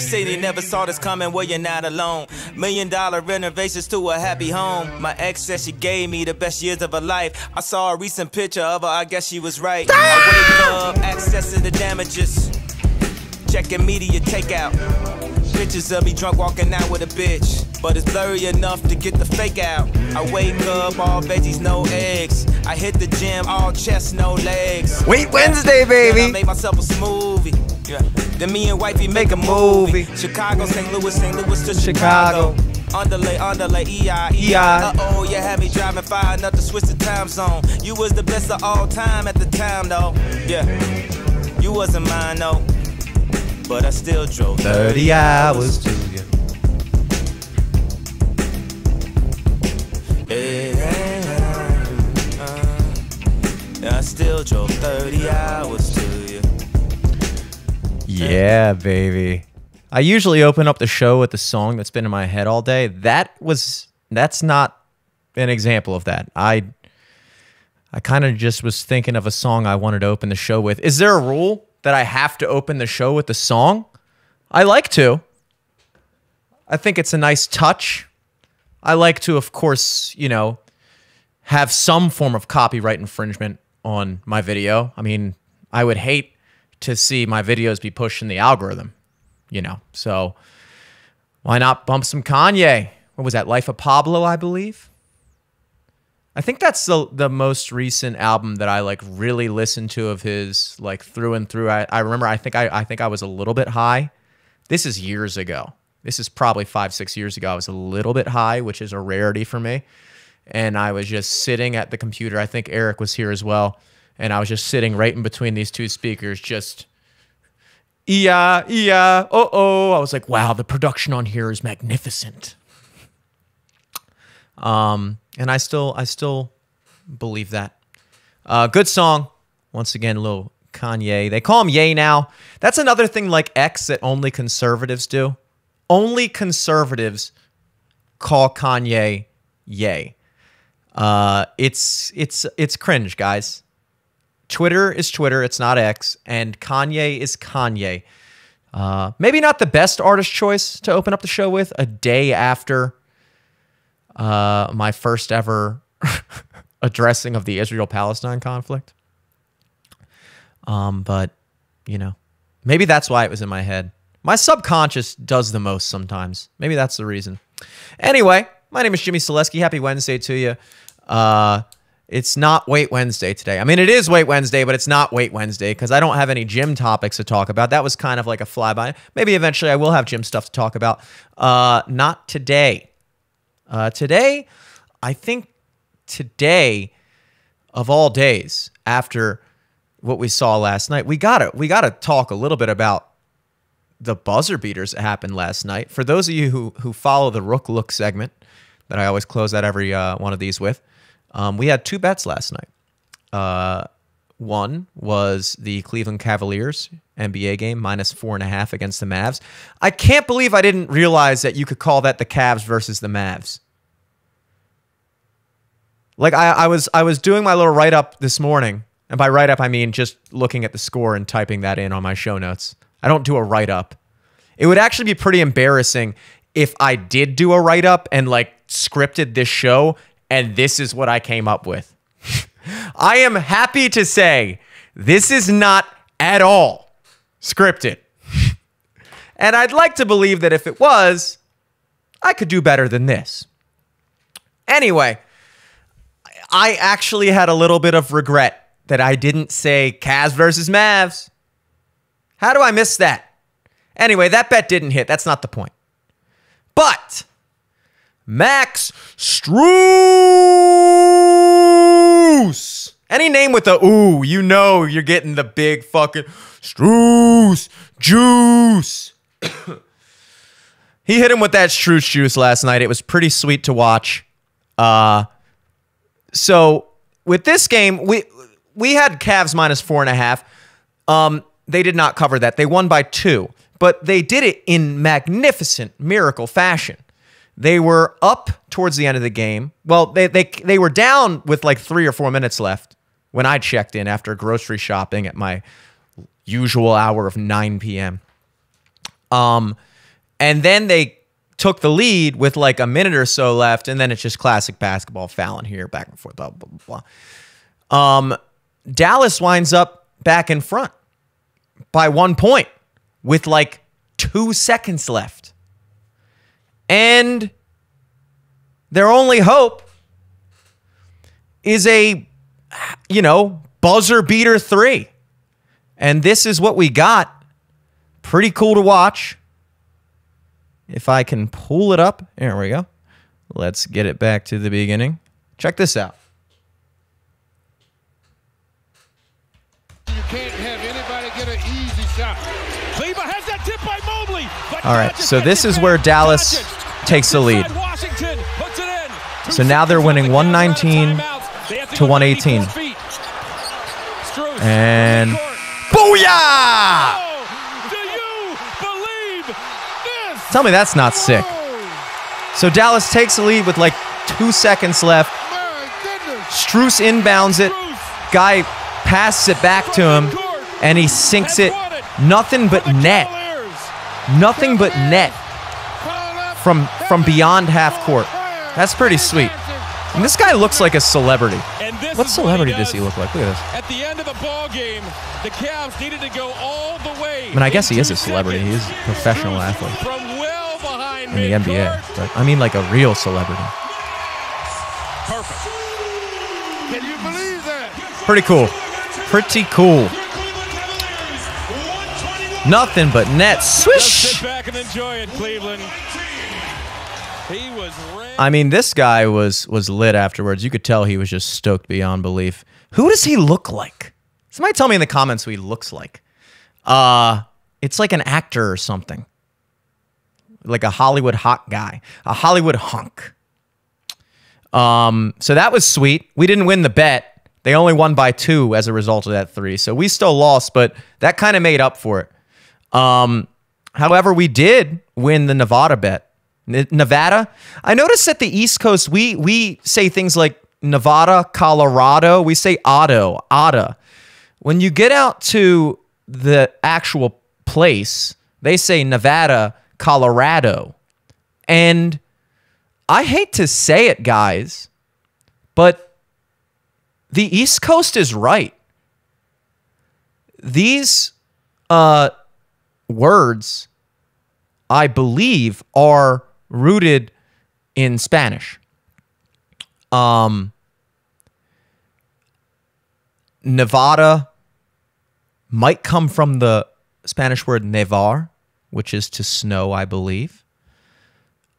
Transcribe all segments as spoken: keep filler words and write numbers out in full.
you said you never saw this coming, well, you're not alone. Million dollar renovations to a happy home. My ex said she gave me the best years of her life. I saw a recent picture of her, I guess she was right. I wake up, accessing the damages, checking media takeout. Bitches of me drunk walking out with a bitch, but it's blurry enough to get the fake out. I wake up, all veggies, no eggs. I hit the gym, all chest, no legs. Wait Wednesday, baby. Then I made myself a smoothie. Yeah. Then me and wifey make, make a movie. movie. Chicago, Saint Louis, Saint Louis to Chicago. Chicago. Underlay, underlay, E I, E I. Uh-oh, you had me driving far enough to switch the time zone. You was the best of all time at the time, though. Yeah, you wasn't mine, though. But I still drove thirty hours to you. I still drove thirty hours to you. Yeah, baby. I usually open up the show with the song that's been in my head all day. That was, that's not an example of that. I I kind of just was thinking of a song I wanted to open the show with. Is there a rule that I have to open the show with the song? I like to. I think it's a nice touch. I like to, of course, you know, have some form of copyright infringement on my video. I mean, I would hate to see my videos be pushed in the algorithm, you know. So why not bump some Kanye? What was that, Life of Pablo, I believe? I think that's the, the most recent album that I like really listened to of his, like through and through. I, I remember, I think I, I think I was a little bit high. This is years ago. This is probably five, six years ago. I was a little bit high, which is a rarity for me. And I was just sitting at the computer. I think Eric was here as well. And I was just sitting right in between these two speakers, just yeah, yeah, oh, oh. I was like, wow, the production on here is magnificent. Um, and I still, I still believe that. Uh, good song. Once again, a little Kanye. They call him Ye now. That's another thing like X that only conservatives do. Only conservatives call Kanye Ye. Uh, it's, it's, it's cringe, guys. Twitter is Twitter. It's not X. And Kanye is Kanye. Uh, maybe not the best artist choice to open up the show with a day after Uh, my first ever addressing of the Israel-Palestine conflict. Um, but, you know, maybe that's why it was in my head. My subconscious does the most sometimes. Maybe that's the reason. Anyway, my name is Jimmy Solesky. Happy Wednesday to you. Uh, it's not Weight Wednesday today. I mean, it is Weight Wednesday, but it's not Weight Wednesday because I don't have any gym topics to talk about. That was kind of like a flyby. Maybe eventually I will have gym stuff to talk about. Uh, not today. Uh, today, I think today of all days, after what we saw last night, we gotta we gotta talk a little bit about the buzzer beaters that happened last night. For those of you who who follow the Rook Look segment that I always close out every uh, one of these with, um, we had two bets last night. Uh, one was the Cleveland Cavaliers N B A game, minus four and a half against the Mavs. I can't believe I didn't realize that you could call that the Cavs versus the Mavs. Like I, I was I was doing my little write-up this morning, and by write-up I mean just looking at the score and typing that in on my show notes. I don't do a write-up. It would actually be pretty embarrassing if I did do a write-up and like scripted this show, and this is what I came up with. I am happy to say this is not at all scripted. And I'd like to believe that if it was, I could do better than this. Anyway, I actually had a little bit of regret that I didn't say Cavs versus Mavs. How do I miss that? Anyway, that bet didn't hit. That's not the point. But Max Strucce. Any name with a ooh, you know you're getting the big fucking Strucce juice. He hit him with that Strucce juice last night. It was pretty sweet to watch. Uh, so with this game, we we had Cavs minus four and a half. Um, they did not cover that. They won by two, but they did it in magnificent miracle fashion. They were up towards the end of the game. Well, they, they, they were down with like three or four minutes left when I checked in after grocery shopping at my usual hour of nine p m Um, and then they took the lead with like a minute or so left, and then it's just classic basketball, fouling here, back and forth, blah, blah, blah, blah. Um, Dallas winds up back in front by one point with like two seconds left. And their only hope is a, you know, buzzer beater three. And this is what we got. Pretty cool to watch. If I can pull it up. There we go. Let's get it back to the beginning. Check this out. You can't have anybody get an easy shot. Cleaver has that tip by Mobley. All right, so this is where Dallas takes the lead. So now they're winning one nineteen to one eighteen. And booyah! Tell me that's not sick. So Dallas takes the lead with like two seconds left. Struce inbounds it. Guy passes it back to him, and he sinks it. Nothing but net. Nothing but net from, from beyond half court. That's pretty sweet. And this guy looks like a celebrity. What celebrity does he look like? Look at this. At the end of the ball game, the Cavs needed to go all the way. I mean, I guess he is a celebrity. He's a professional athlete in the N B A, but I mean like a real celebrity. Perfect. Can you believe that? Pretty cool. Pretty cool. Nothing but net. Swish. Sit back and enjoy it, Cleveland. He was I mean, this guy was was lit afterwards. You could tell he was just stoked beyond belief. Who does he look like? Somebody tell me in the comments who he looks like. Uh, it's like an actor or something. Like a Hollywood hot guy, a Hollywood hunk. Um, so that was sweet. We didn't win the bet. They only won by two as a result of that three. So we still lost, but that kind of made up for it. Um, however, we did win the Nevada bet. Nevada. I noticed that the East Coast, we we say things like Nevada, Colorado. We say Otto, Otta. When you get out to the actual place, they say Nevada, Colorado. And I hate to say it, guys, but the East Coast is right. These uh, words, I believe, are rooted in Spanish. Um, Nevada might come from the Spanish word nevar, which is to snow, I believe.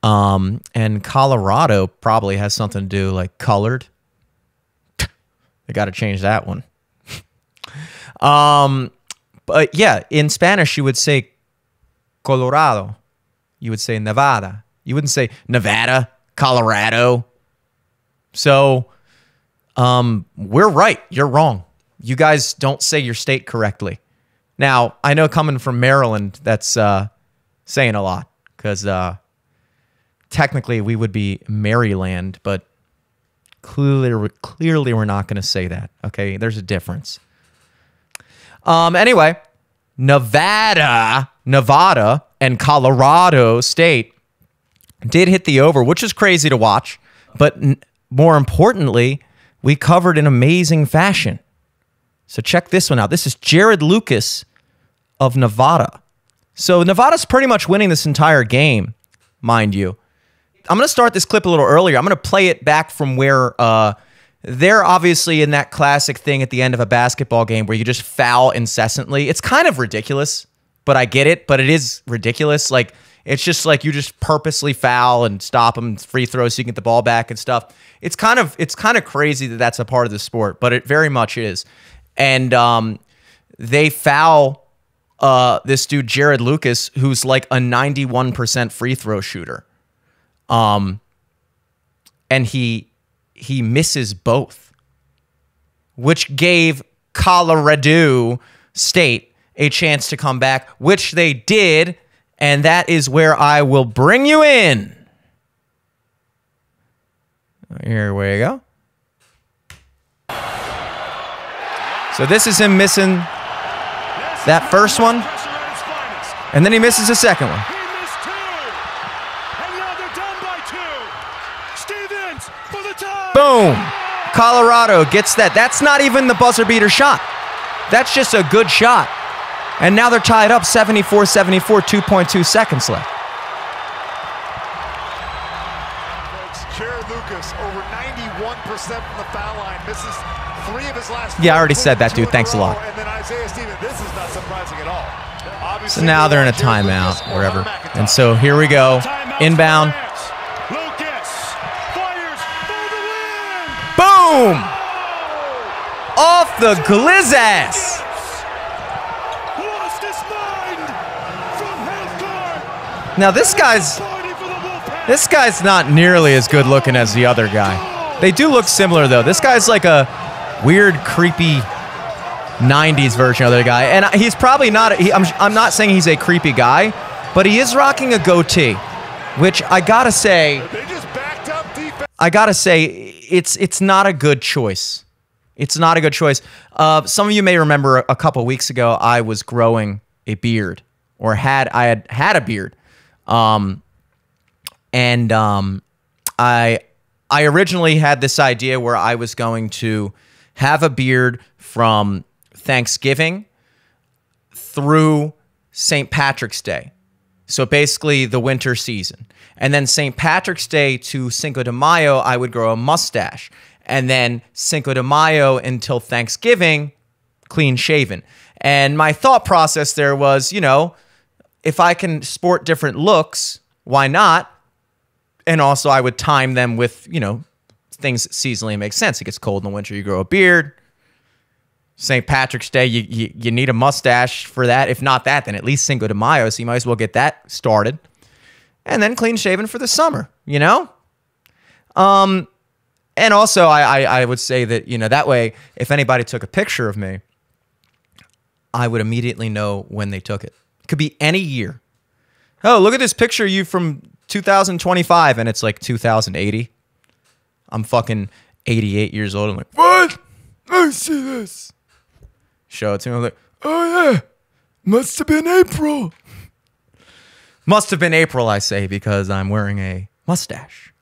Um, and Colorado probably has something to do like colored. They got to change that one. um, but yeah, in Spanish, you would say Colorado. You would say Nevada. You wouldn't say Nevada, Colorado. So um, we're right. You're wrong. You guys don't say your state correctly. Now, I know coming from Maryland, that's uh, saying a lot, because uh, technically we would be Maryland, but clearly, clearly we're not going to say that, okay? There's a difference. Um, anyway, Nevada, Nevada and Colorado State did hit the over, which is crazy to watch, but more importantly, we covered in amazing fashion. So check this one out. This is Jared Lucas of Nevada. So Nevada's pretty much winning this entire game, mind you. I'm going to start this clip a little earlier. I'm going to play it back from where uh, they're obviously in that classic thing at the end of a basketball game where you just foul incessantly. It's kind of ridiculous, but I get it. But it is ridiculous. Like, it's just like you just purposely foul and stop them, free throws so you can get the ball back and stuff. It's kind of, it's kind of crazy that that's a part of the sport, but it very much is. And um, they foul uh, this dude, Jared Lucas, who's like a ninety-one percent free throw shooter. Um, and he, he misses both, which gave Colorado State a chance to come back, which they did. And that is where I will bring you in. Here we go. So this is him missing that first one. And then he misses the second one. He missed two. And now they're down by two. Stevens for the tie. Boom. Colorado gets that. That's not even the buzzer beater shot. That's just a good shot. And now they're tied up seventy-four seventy-four, two point two seconds left. Jared Lucas over ninety-one percent from the foul line. Misses three of his last. Yeah, I already said that, dude. Thanks a lot. And then Isaiah Stevens. This is not surprising at all. Obviously, so now they're in a timeout, or whatever. And so here we go. Inbound. Lucas fires for the win. Boom! Off the glizzass. Lost his mind from half court. Now this guy's this guy's not nearly as good looking as the other guy. They do look similar though. This guy's like a weird, creepy nineties version of the guy, and he's probably not. He, I'm, I'm not saying he's a creepy guy, but he is rocking a goatee, which I gotta say, they just backed up defense. I gotta say, it's it's not a good choice. It's not a good choice. Uh, some of you may remember a couple weeks ago, I was growing a beard, or had I had had a beard, um, and um, I I originally had this idea where I was going to have a beard from Thanksgiving through Saint Patrick's Day. So basically the winter season. And then Saint Patrick's Day to Cinco de Mayo, I would grow a mustache. And then Cinco de Mayo until Thanksgiving, clean shaven. And my thought process there was, you know, if I can sport different looks, why not? And also I would time them with, you know, things that seasonally make sense. It gets cold in the winter, you grow a beard. Saint Patrick's Day, you, you, you need a mustache for that. If not that, then at least Cinco de Mayo, so you might as well get that started. And then clean shaven for the summer, you know? Um, and also, I, I, I would say that, you know, that way, if anybody took a picture of me, I would immediately know when they took it. It could be any year. Oh, look at this picture of you from two thousand twenty-five, and it's like two thousand eighty. I'm fucking eighty-eight years old. I'm like, what? I see this. Show it to me. I'm like, oh yeah, must have been April. Must have been April, I say, because I'm wearing a mustache.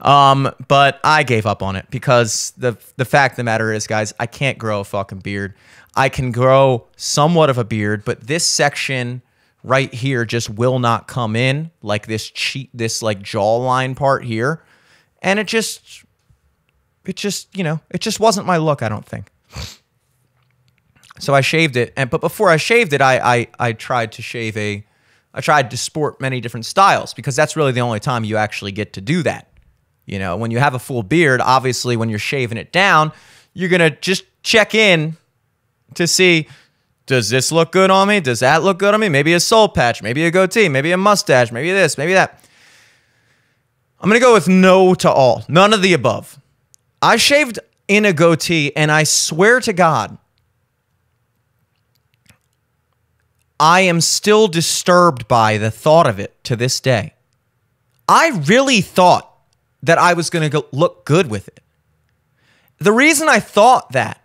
Um, but I gave up on it because the the fact of the matter is, guys, I can't grow a fucking beard. I can grow somewhat of a beard, but this section right here just will not come in, like this cheek, this like jawline part here, and it just. It just, you know, it just wasn't my look, I don't think. So I shaved it, and but before I shaved it, I, I I tried to shave a, I tried to sport many different styles because that's really the only time you actually get to do that. You know, when you have a full beard, obviously when you're shaving it down, you're gonna just check in to see, does this look good on me? Does that look good on me? Maybe a soul patch, maybe a goatee, maybe a mustache, maybe this, maybe that. I'm gonna go with no to all, none of the above. I shaved in a goatee, and I swear to God, I am still disturbed by the thought of it to this day. I really thought that I was going to look good with it. The reason I thought that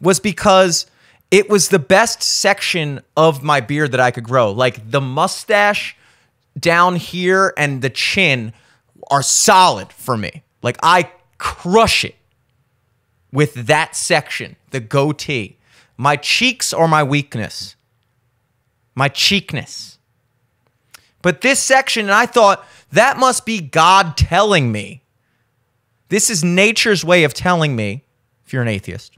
was because it was the best section of my beard that I could grow. Like, the mustache down here and the chin are solid for me. Like, I crush it with that section, the goatee. My cheeks are my weakness. My cheekness. But this section, and I thought, that must be God telling me. This is nature's way of telling me, if you're an atheist.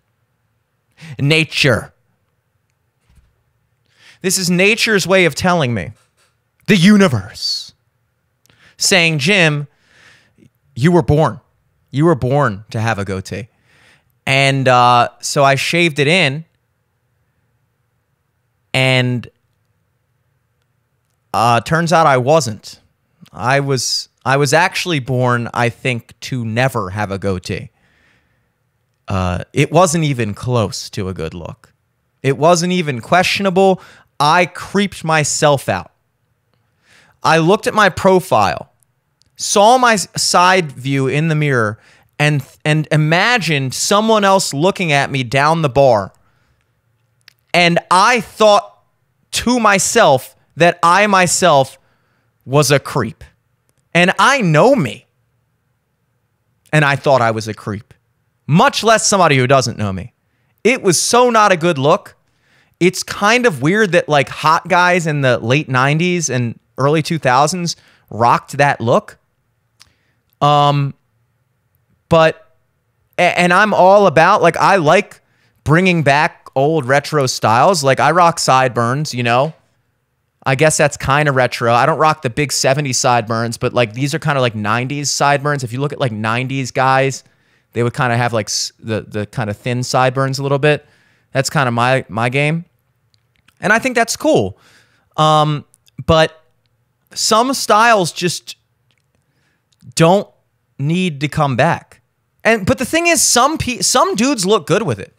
Nature. This is nature's way of telling me. The universe. Saying, Jim, you were born. You were born to have a goatee. And uh, so I shaved it in. And uh, turns out I wasn't. I was I was actually born, I think, to never have a goatee. Uh, it wasn't even close to a good look. It wasn't even questionable. I creeped myself out. I looked at my profile, saw my side view in the mirror, and and imagined someone else looking at me down the bar. And I thought to myself that I myself was a creep. And I know me. And I thought I was a creep, much less somebody who doesn't know me. It was so not a good look. It's kind of weird that like hot guys in the late nineties and early two thousands rocked that look. Um, but, and I'm all about, like, I like bringing back old retro styles. Like I rock sideburns, you know, I guess that's kind of retro. I don't rock the big seventies sideburns, but like these are kind of like nineties sideburns. If you look at like nineties guys, they would kind of have like the, the kind of thin sideburns a little bit. That's kind of my, my game. And I think that's cool. Um, but some styles just don't need to come back. And, but the thing is, some pe some dudes look good with it.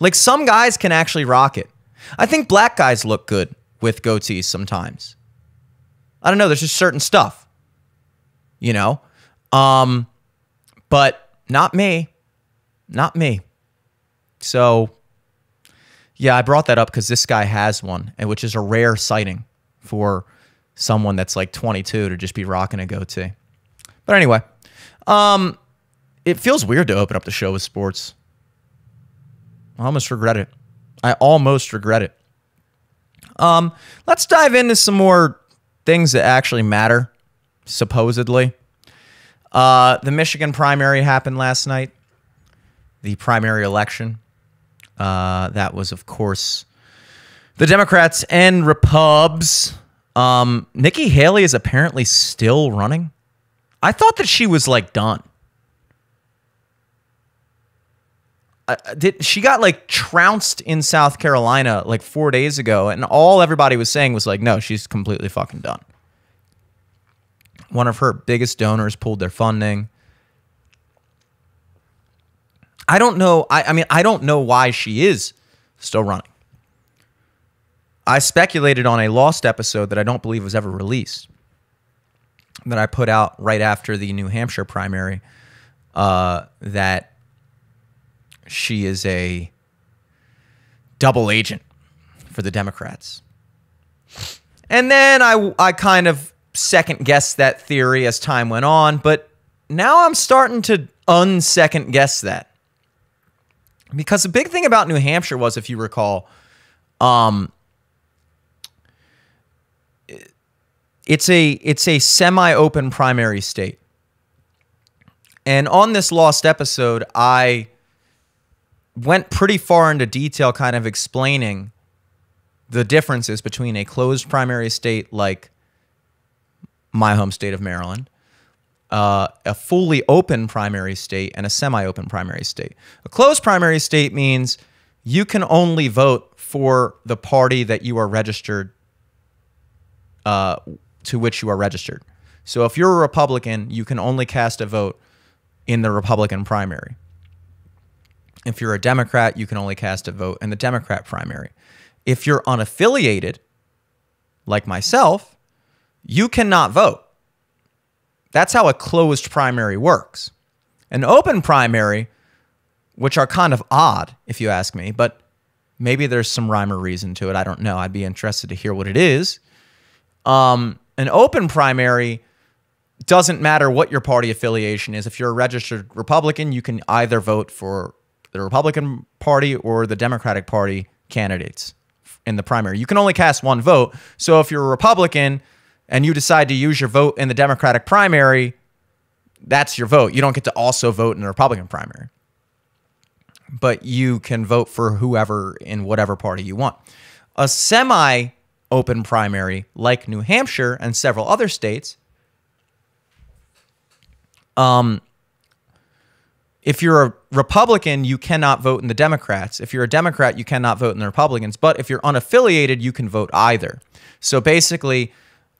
Like some guys can actually rock it. I think black guys look good with goatees sometimes. I don't know, there's just certain stuff, you know? Um, but not me, not me. So yeah, I brought that up because this guy has one, and which is a rare sighting for someone that's like twenty-two to just be rocking a goatee. But anyway, um, it feels weird to open up the show with sports. I almost regret it. I almost regret it. Um, let's dive into some more things that actually matter, supposedly. Uh, the Michigan primary happened last night, the primary election. Uh, that was, of course, the Democrats and Repubs. Um, Nikki Haley is apparently still running. I thought that she was, like, done. Uh, did, she got like trounced in South Carolina like four days ago, and all everybody was saying was like, no, she's completely fucking done. One of her biggest donors pulled their funding. I don't know. I, I mean, I don't know why she is still running. I speculated on a Lost episode that I don't believe was ever released that I put out right after the New Hampshire primary uh, that she is a double agent for the Democrats. And then I, I kind of second-guessed that theory as time went on, but now I'm starting to unsecond-guess that. Because the big thing about New Hampshire was, if you recall, um, it's a, it's a semi-open primary state. And on this Lost episode, I went pretty far into detail kind of explaining the differences between a closed primary state like my home state of Maryland, uh, a fully open primary state, and a semi-open primary state. A closed primary state means you can only vote for the party that you are registered, uh, to which you are registered. So if you're a Republican, you can only cast a vote in the Republican primary. If you're a Democrat, you can only cast a vote in the Democrat primary. If you're unaffiliated, like myself, you cannot vote. That's how a closed primary works. An open primary, which are kind of odd, if you ask me, but maybe there's some rhyme or reason to it. I don't know. I'd be interested to hear what it is. Um, an open primary doesn't matter what your party affiliation is. If you're a registered Republican, you can either vote for the Republican Party or the Democratic Party candidates in the primary. You can only cast one vote. So if you're a Republican and you decide to use your vote in the Democratic primary, that's your vote. You don't get to also vote in the Republican primary. But you can vote for whoever in whatever party you want. A semi-open primary, like New Hampshire and several other states, um, if you're a Republican, you cannot vote in the Democrats. If you're a Democrat, you cannot vote in the Republicans. But if you're unaffiliated, you can vote either. So basically,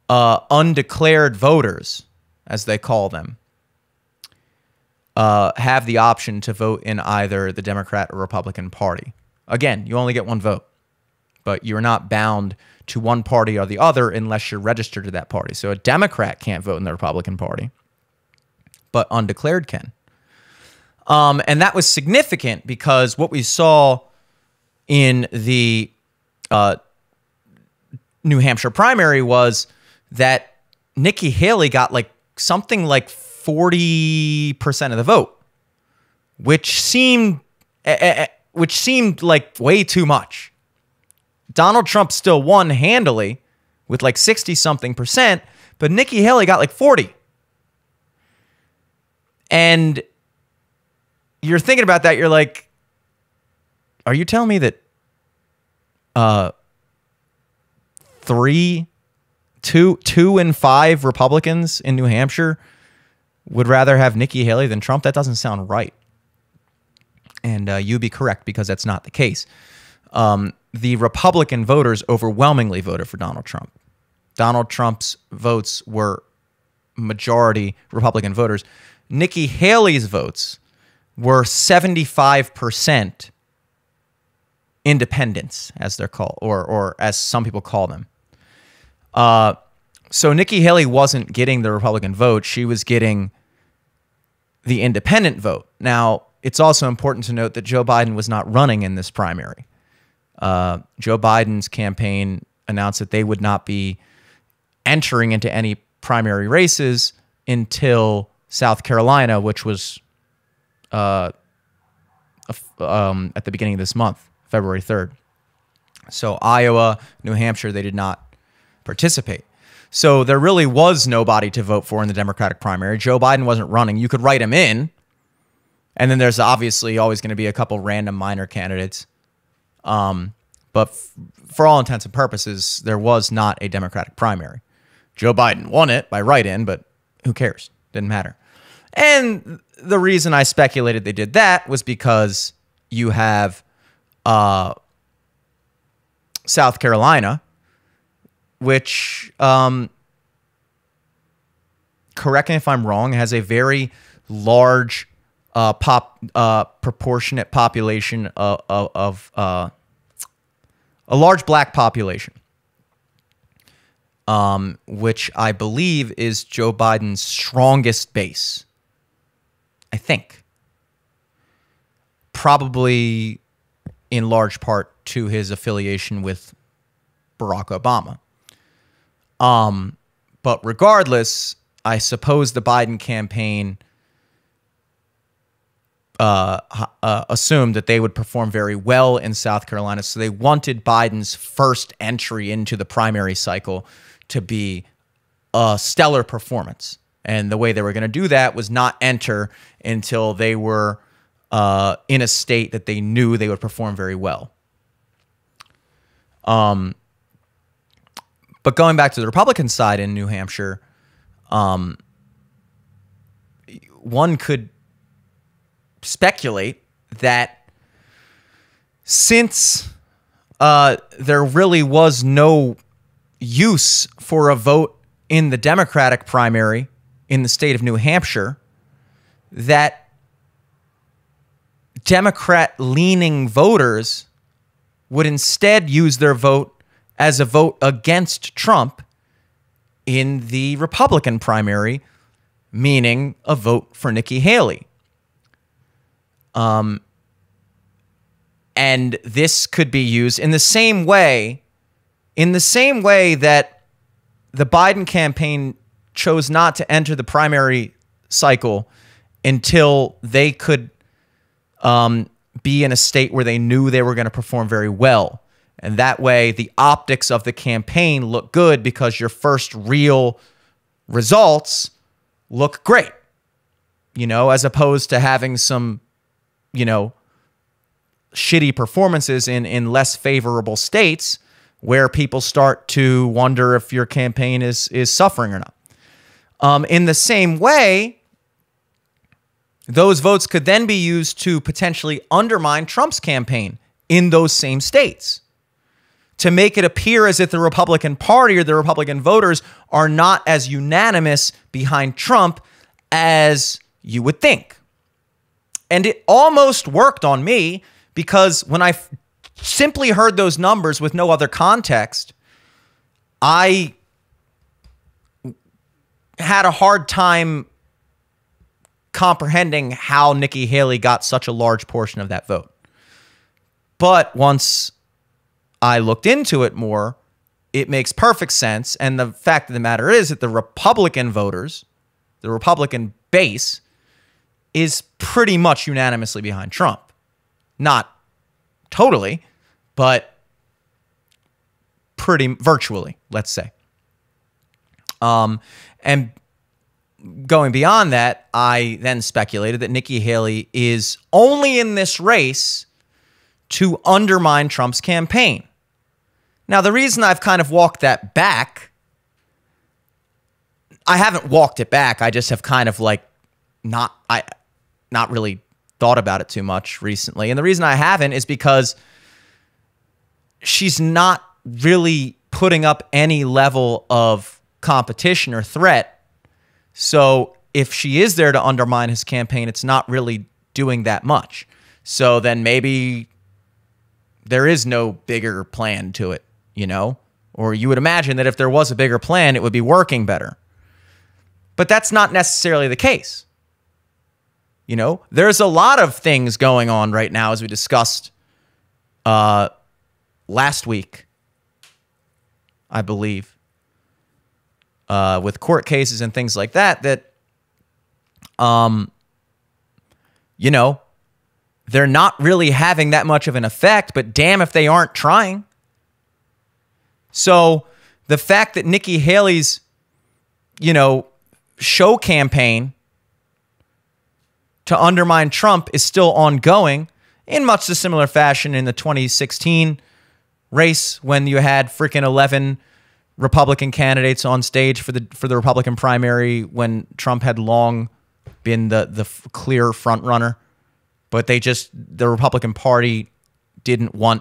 uh, undeclared voters, as they call them, uh, have the option to vote in either the Democrat or Republican Party. Again, you only get one vote, but you're not bound to one party or the other unless you're registered to that party. So a Democrat can't vote in the Republican Party, but undeclared can. Um, and that was significant because what we saw in the uh, New Hampshire primary was that Nikki Haley got like something like forty percent of the vote, which seemed which seemed like way too much. Donald Trump still won handily with like sixty something percent, but Nikki Haley got like forty. And you're thinking about that, you're like, are you telling me that uh three two two and five Republicans in New Hampshire would rather have Nikki Haley than Trump? That doesn't sound right. And uh, you'd be correct, because that's not the case. Um, the Republican voters overwhelmingly voted for Donald Trump. Donald Trump's votes were majority Republican voters. Nikki Haley's votes were seventy-five percent independents, as they're called, or, or as some people call them. Uh, so Nikki Haley wasn't getting the Republican vote. She was getting the independent vote. Now, it's also important to note that Joe Biden was not running in this primary. Uh, Joe Biden's campaign announced that they would not be entering into any primary races until South Carolina, which was uh, um, at the beginning of this month, February third. So Iowa, New Hampshire, they did not participate. So there really was nobody to vote for in the Democratic primary. Joe Biden wasn't running. You could write him in, and then there's obviously always going to be a couple random minor candidates. Um, but f for all intents and purposes, there was not a Democratic primary. Joe Biden won it by write-in, but who cares? Didn't matter. And the reason I speculated they did that was because you have uh, South Carolina, which, um, correct me if I'm wrong, has a very large uh, pop uh, proportionate population of, of, of uh, a large black population, um, which I believe is Joe Biden's strongest base. I think probably in large part to his affiliation with Barack Obama. Um, but regardless, I suppose the Biden campaign uh, uh, assumed that they would perform very well in South Carolina, so they wanted Biden's first entry into the primary cycle to be a stellar performance. And the way they were going to do that was not enter until they were uh, in a state that they knew they would perform very well. Um, but going back to the Republican side in New Hampshire, um, one could speculate that since uh, there really was no use for a vote in the Democratic primary in the state of New Hampshire, that Democrat-leaning voters would instead use their vote as a vote against Trump in the Republican primary, meaning a vote for Nikki Haley. Um, and this could be used in the same way, in the same way that the Biden campaign chose not to enter the primary cycle until they could um, be in a state where they knew they were going to perform very well. And that way, the optics of the campaign look good because your first real results look great, you know, as opposed to having some, you know, shitty performances in, in less favorable states where people start to wonder if your campaign is, is suffering or not. Um, in the same way, those votes could then be used to potentially undermine Trump's campaign in those same states, to make it appear as if the Republican Party or the Republican voters are not as unanimous behind Trump as you would think. And it almost worked on me, because when I f- simply heard those numbers with no other context, I had a hard time comprehending how Nikki Haley got such a large portion of that vote. But once I looked into it more, it makes perfect sense. And the fact of the matter is that the Republican voters, the Republican base, is pretty much unanimously behind Trump. Not totally, but pretty virtually, let's say. Um, and going beyond that, I then speculated that Nikki Haley is only in this race to undermine Trump's campaign. Now, the reason I've kind of walked that back, I haven't walked it back. I just have kind of like not, I not really thought about it too much recently. And the reason I haven't is because she's not really putting up any level of competition or threat. So if she is there to undermine his campaign, it's not really doing that much. So then maybe there is no bigger plan to it, you know? Or you would imagine that if there was a bigger plan, it would be working better. But that's not necessarily the case. You know, there's a lot of things going on right now, as we discussed uh, last week, I believe, uh, with court cases and things like that, that, um, you know, they're not really having that much of an effect, but damn if they aren't trying. So the fact that Nikki Haley's, you know, show campaign to undermine Trump is still ongoing in much the similar fashion in the twenty sixteen race when you had freaking eleven Republican candidates on stage for the for the Republican primary when Trump had long been the the clear front runner, but they just the Republican Party didn't want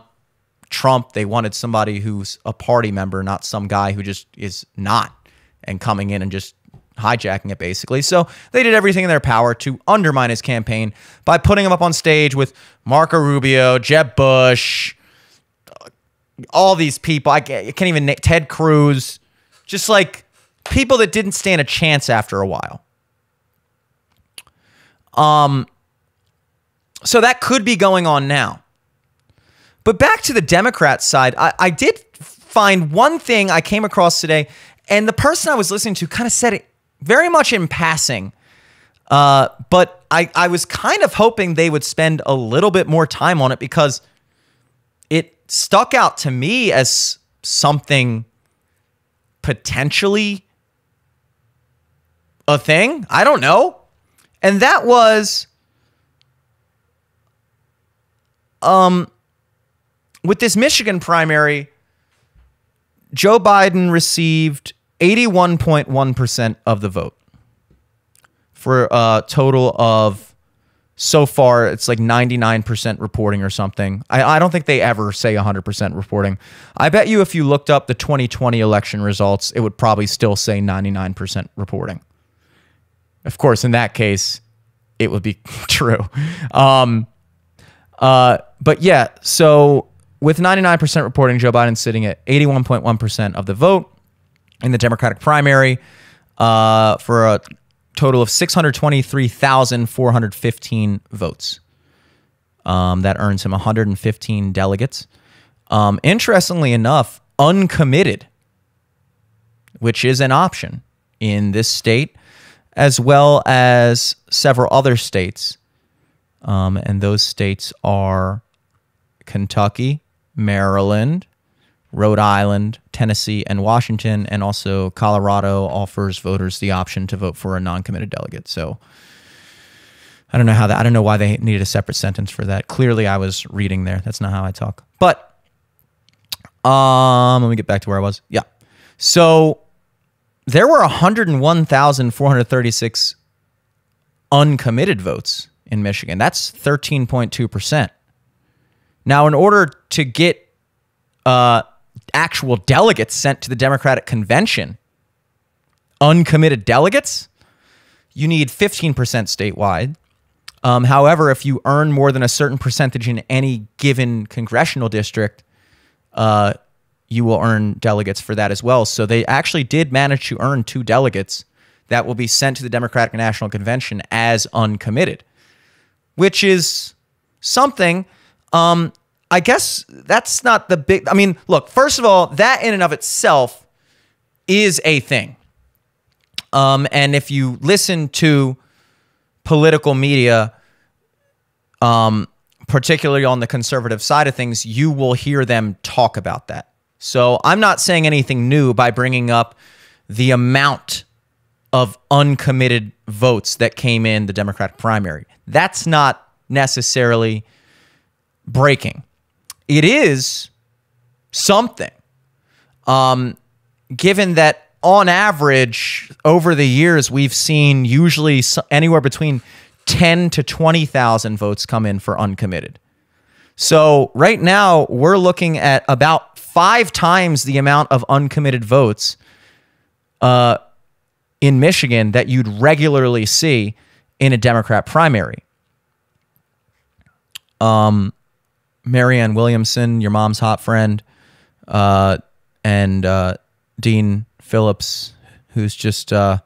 Trump. They wanted somebody who's a party member, not some guy who just is not and coming in and just hijacking it, basically. So they did everything in their power to undermine his campaign by putting him up on stage with Marco Rubio, Jeb Bush, all these people. I can't even name Ted Cruz, just like people that didn't stand a chance after a while. Um, so that could be going on now. But back to the Democrat side, I, I did find one thing I came across today, and the person I was listening to kind of said it very much in passing, uh, but I, I was kind of hoping they would spend a little bit more time on it because it stuck out to me as something potentially a thing. I don't know. And that was um, with this Michigan primary, Joe Biden received eighty-one point one percent of the vote for a total of, so far, it's like ninety-nine percent reporting or something. I, I don't think they ever say one hundred percent reporting. I bet you if you looked up the twenty twenty election results, it would probably still say ninety-nine percent reporting. Of course, in that case, it would be true. Um, uh, but yeah, so with ninety-nine percent reporting, Joe Biden sitting at eighty-one point one percent of the vote in the Democratic primary uh, for a total of six hundred twenty-three thousand four hundred fifteen votes. Um, that earns him one hundred fifteen delegates. Um, interestingly enough, uncommitted, which is an option in this state, as well as several other states. Um, and those states are Kentucky, Maryland, Rhode Island, Tennessee, and Washington, and also Colorado offers voters the option to vote for a non-committed delegate. So I don't know how that, I don't know why they needed a separate sentence for that. Clearly I was reading there. That's not how I talk. But um, let me get back to where I was. Yeah. So there were one hundred one thousand four hundred thirty-six uncommitted votes in Michigan. That's thirteen point two percent. Now, in order to get uh, actual delegates sent to the Democratic convention, uncommitted delegates, you need fifteen percent statewide. Um, however, if you earn more than a certain percentage in any given congressional district, uh, you will earn delegates for that as well. So they actually did manage to earn two delegates that will be sent to the Democratic National Convention as uncommitted, which is something. Um, I guess that's not the big, I mean, look, first of all, that in and of itself is a thing. Um, and if you listen to political media, um, particularly on the conservative side of things, you will hear them talk about that. So I'm not saying anything new by bringing up the amount of uncommitted votes that came in the Democratic primary. That's not necessarily breaking. It is something, um, given that on average over the years, we've seen usually anywhere between ten to twenty thousand votes come in for uncommitted. So right now we're looking at about five times the amount of uncommitted votes uh, in Michigan that you'd regularly see in a Democrat primary. Um, Marianne Williamson, your mom's hot friend, uh, and uh, Dean Phillips, who's just, uh,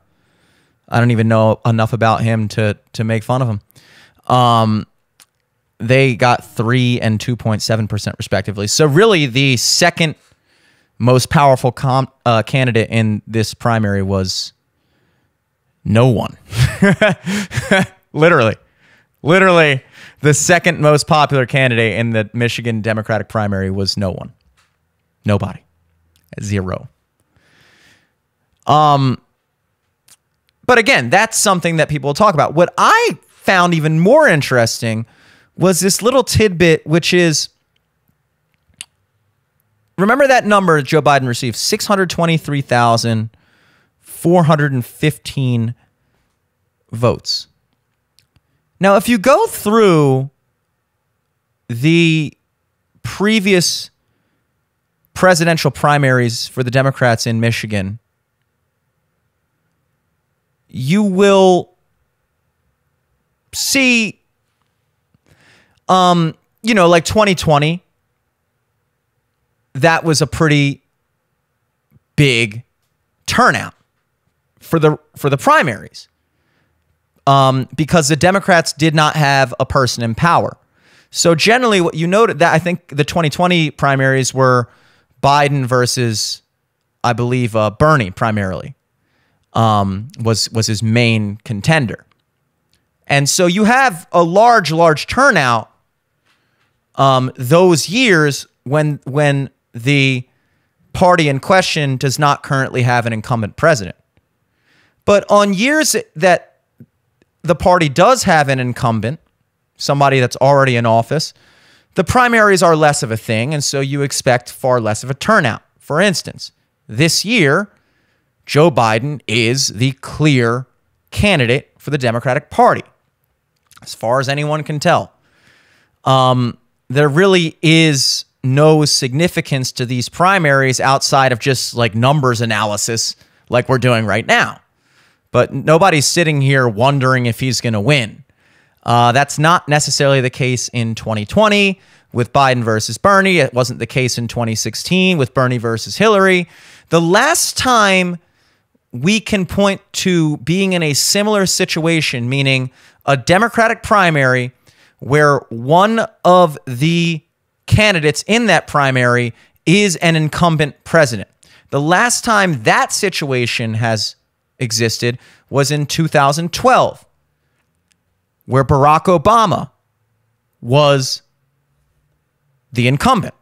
I don't even know enough about him to, to make fun of him. Um, they got three and two point seven percent respectively. So really the second most powerful com uh, candidate in this primary was no one. Literally, literally the second most popular candidate in the Michigan Democratic primary was no one. Nobody. Zero. Um, but again, that's something that people will talk about. What I found even more interesting was this little tidbit, which is, remember that number Joe Biden received, six hundred twenty-three thousand four hundred fifteen votes. Now, if you go through the previous presidential primaries for the Democrats in Michigan, you will see, um, you know, like twenty twenty, that was a pretty big turnout for the, for the primaries, um, because the Democrats did not have a person in power. So generally what you noted that I think the twenty twenty primaries were Biden versus, I believe, uh, Bernie primarily. Um, was, was his main contender. And so you have a large, large turnout um, those years when, when the party in question does not currently have an incumbent president. But on years that the party does have an incumbent, somebody that's already in office, the primaries are less of a thing, and so you expect far less of a turnout. For instance, this year, Joe Biden is the clear candidate for the Democratic Party, as far as anyone can tell. Um, there really is no significance to these primaries outside of just like numbers analysis like we're doing right now. But nobody's sitting here wondering if he's going to win. Uh, that's not necessarily the case in twenty twenty with Biden versus Bernie. It wasn't the case in twenty sixteen with Bernie versus Hillary. The last time we can point to being in a similar situation, meaning a Democratic primary where one of the candidates in that primary is an incumbent president. The last time that situation has existed was in two thousand twelve, where Barack Obama was the incumbent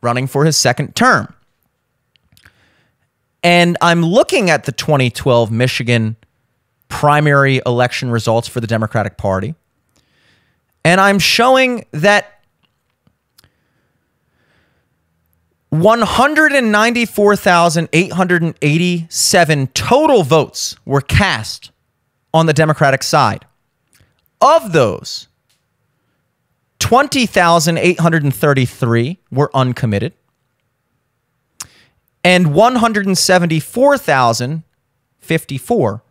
running for his second term. And I'm looking at the twenty twelve Michigan primary election results for the Democratic Party, and I'm showing that one hundred ninety-four thousand eight hundred eighty-seven total votes were cast on the Democratic side. Of those, twenty thousand eight hundred thirty-three were uncommitted, and one hundred seventy-four thousand fifty-four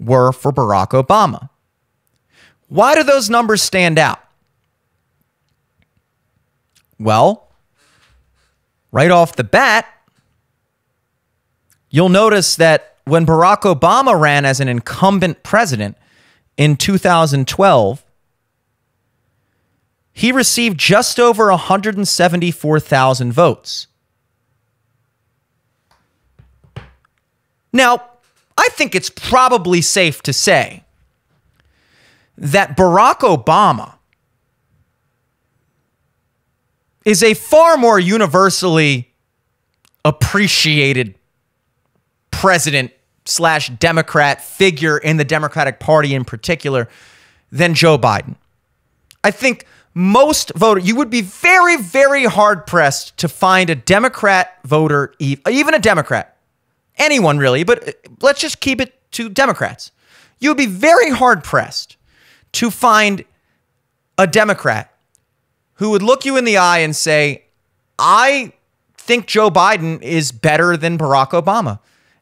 were for Barack Obama. Why do those numbers stand out? Well, right off the bat, you'll notice that when Barack Obama ran as an incumbent president in two thousand twelve, He received just over one hundred seventy-four thousand votes. Now, I think it's probably safe to say that Barack Obama is a far more universally appreciated president slash Democrat figure in the Democratic Party in particular than Joe Biden. I think most voters, you would be very, very hard-pressed to find a Democrat voter, even a Democrat, anyone really, but let's just keep it to Democrats. You would be very hard-pressed to find a Democrat who would look you in the eye and say, I think Joe Biden is better than Barack Obama,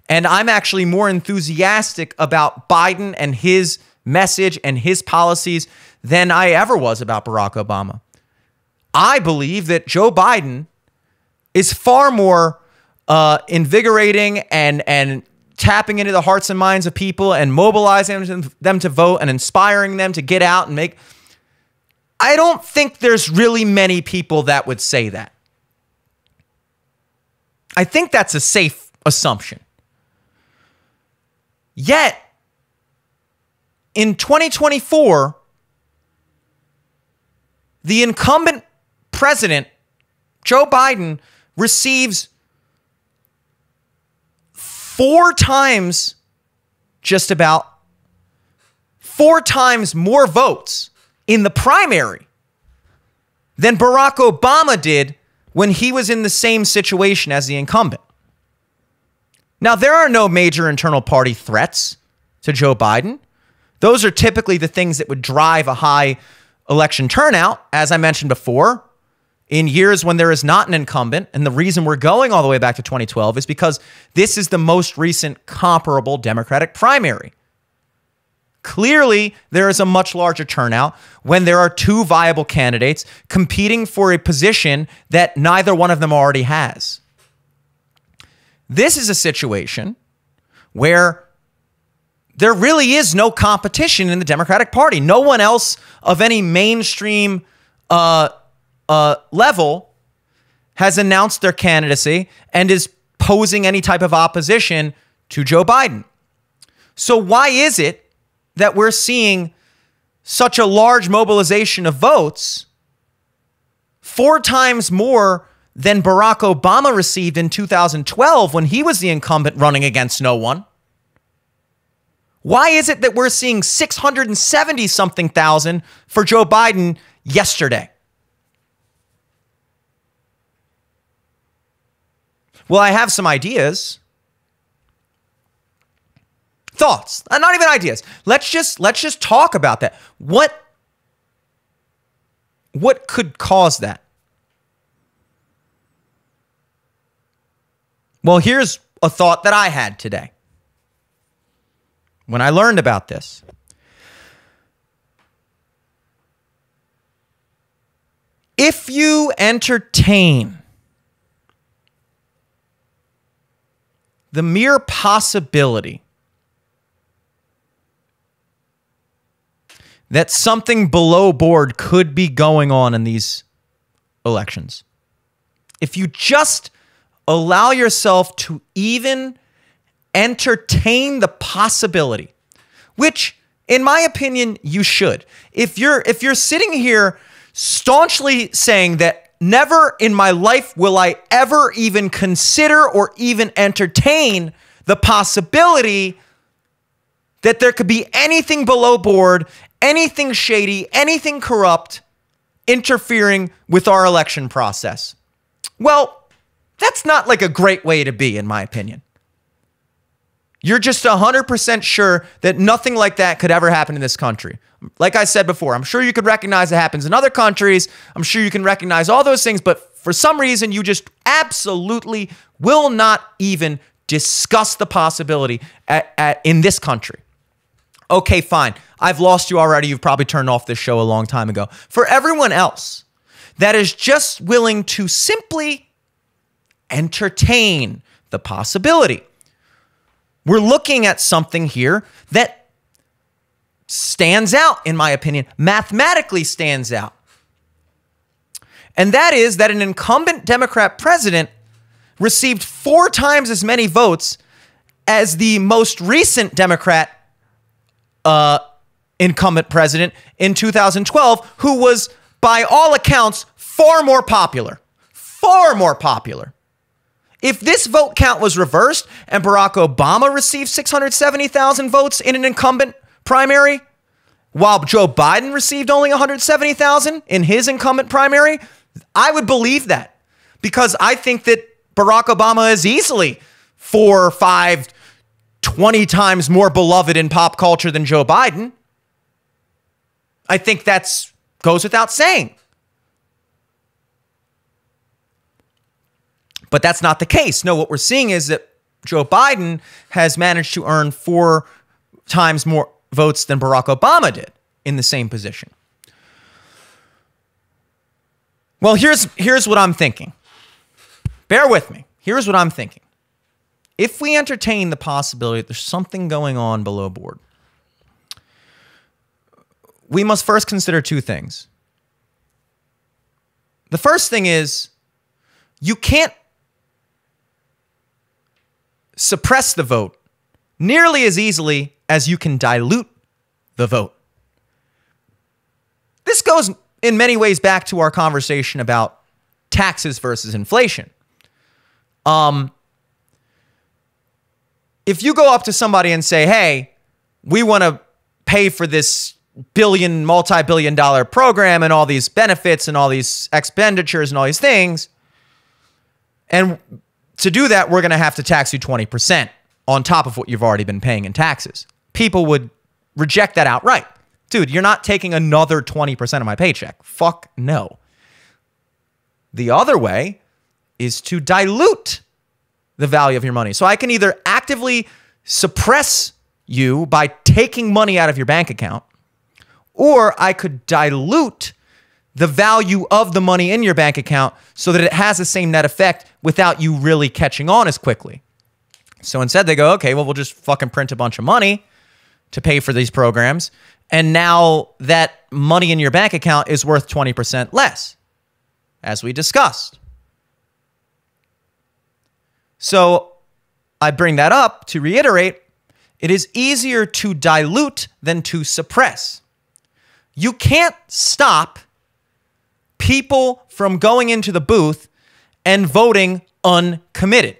and I'm actually more enthusiastic about Biden and his message and his policies than I ever was about Barack Obama. I believe that Joe Biden is far more uh, invigorating and, and tapping into the hearts and minds of people and mobilizing them to, them to vote and inspiring them to get out and make... I don't think there's really many people that would say that. I think that's a safe assumption. Yet, in twenty twenty-four, the incumbent president, Joe Biden, receives four times, just about, four times more votes in the primary than Barack Obama did when he was in the same situation as the incumbent. Now, there are no major internal party threats to Joe Biden. Those are typically the things that would drive a high election turnout, as I mentioned before, in years when there is not an incumbent. And the reason we're going all the way back to twenty twelve is because this is the most recent comparable Democratic primary. Clearly, there is a much larger turnout when there are two viable candidates competing for a position that neither one of them already has. This is a situation where there really is no competition in the Democratic Party. No one else of any mainstream uh, uh, level has announced their candidacy and is posing any type of opposition to Joe Biden. So why is it that we're seeing such a large mobilization of votes, four times more than Barack Obama received in two thousand twelve when he was the incumbent running against no one? Why is it that we're seeing six hundred seventy something thousand for Joe Biden yesterday? Well, I have some ideas. Thoughts, not even ideas. Let's just let's just talk about that. What what could cause that? Well, here's a thought that I had today when I learned about this. If you entertain the mere possibility that something below board could be going on in these elections, if you just allow yourself to even entertain the possibility, which, in my opinion, you should. If you're, if you're sitting here staunchly saying that never in my life will I ever even consider or even entertain the possibility that there could be anything below board, anything shady, anything corrupt, interfering with our election process. Well, that's not like a great way to be, in my opinion. You're just one hundred percent sure that nothing like that could ever happen in this country. Like I said before, I'm sure you could recognize it happens in other countries. I'm sure you can recognize all those things, but for some reason, you just absolutely will not even discuss the possibility at, at, in this country. Okay, fine. I've lost you already. You've probably turned off this show a long time ago. For everyone else that is just willing to simply entertain the possibility, we're looking at something here that stands out, in my opinion, mathematically stands out and that is that an incumbent Democrat president received four times as many votes as the most recent Democrat uh, incumbent president in two thousand twelve, who was, by all accounts, far more popular, far more popular. If this vote count was reversed and Barack Obama received six hundred seventy thousand votes in an incumbent primary, while Joe Biden received only one hundred seventy thousand in his incumbent primary, I would believe that, because I think that Barack Obama is easily four, five, twenty times more beloved in pop culture than Joe Biden. I think that's goes without saying. But that's not the case. No, what we're seeing is that Joe Biden has managed to earn four times more votes than Barack Obama did in the same position. Well, here's, here's what I'm thinking. Bear with me. Here's what I'm thinking. If we entertain the possibility that there's something going on below board, we must first consider two things. The first thing is, you can't suppress the vote nearly as easily as you can dilute the vote. This goes in many ways back to our conversation about taxes versus inflation. Um, if you go up to somebody and say, hey, we want to pay for this billion, multi-billion dollar program and all these benefits and all these expenditures and all these things, and to do that, we're going to have to tax you twenty percent on top of what you've already been paying in taxes, people would reject that outright. Dude, you're not taking another twenty percent of my paycheck. Fuck no. The other way is to dilute the value of your money. So I can either actively suppress you by taking money out of your bank account, or I could dilute the value of the money in your bank account so that it has the same net effect without you really catching on as quickly. So instead they go, okay, well, we'll just fucking print a bunch of money to pay for these programs. And now that money in your bank account is worth twenty percent less, as we discussed. So I bring that up to reiterate, it is easier to dilute than to suppress. You can't stop people from going into the booth and voting uncommitted.